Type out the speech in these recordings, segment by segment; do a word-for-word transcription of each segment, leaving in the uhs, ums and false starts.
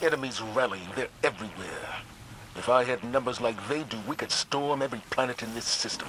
and enemies rallying. They're everywhere. If I had numbers like they do, we could storm every planet in this system.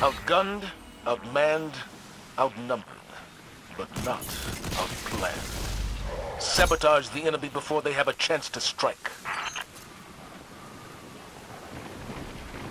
Outgunned, outmanned, outnumbered, but not outplanned. Sabotage the enemy before they have a chance to strike.